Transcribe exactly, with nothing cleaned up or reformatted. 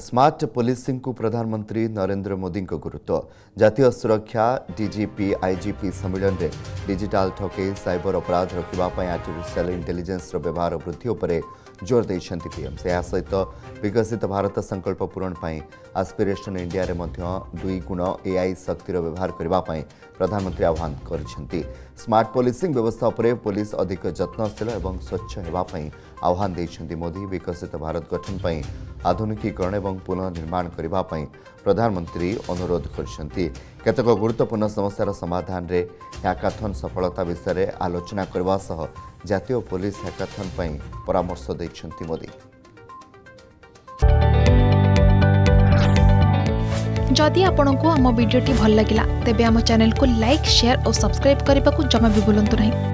Smart policing को प्रधानमंत्री नरेंद्र मोदी को गुरुत्व जातीय सुरक्षा D G P I G P सम्मेलन में डिजिटल ठके साइबर अपराध रोकवाई आर्टिफिशियल इंटेलिजेंस व्यवहार वृद्धि उपर जोर देइछन्ति पीएम से सहित विकसित भारत संकल्प पूरण पर आस्पिरेशन इंडिया रे मध्य दुई गुण एआई शक्तिर व्यवहार करने प्रधानमंत्री आह्वान कर स्मार्ट पुलिसिंग व्यवस्था उपर पुलिस अधिक जत्नशील और स्वच्छ होगापी आह्वान देइछन्ति मोदी विकसित भारत गठन पर आधुनिकीकरण और पुनः निर्माण करने प्रधानमंत्री अनुरोध करछन्ति। केतक गुरुत्वपूर्ण समस्यार समाधान रे हैकाथन सफलता विषय में आलोचना करबा सह जातीय पुलिस हैकाथन पई परामर्श देइछन्ति मोदी। जदि आपंक आम भिडी भल लगा तेब आम चैनल को लाइक शेयर और सब्सक्राइब करने को जमा भी भूलु नहीं।